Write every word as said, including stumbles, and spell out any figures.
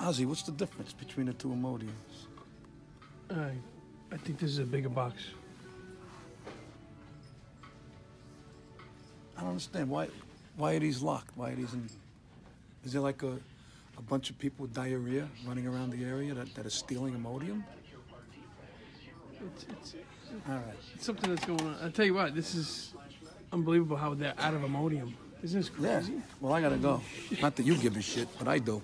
Ozzy, what's the difference between the two Imodiums? I, I think this is a bigger box. I don't understand. Why Why are these locked? Why are these in... Is there like a, a bunch of people with diarrhea running around the area that, that are stealing Imodium? It's, it's, it's, All right. It's something that's going on. I'll tell you what, this is unbelievable how they're out of Imodium. Isn't this crazy? Yeah. Well, I gotta go. Not that you give a shit, but I do.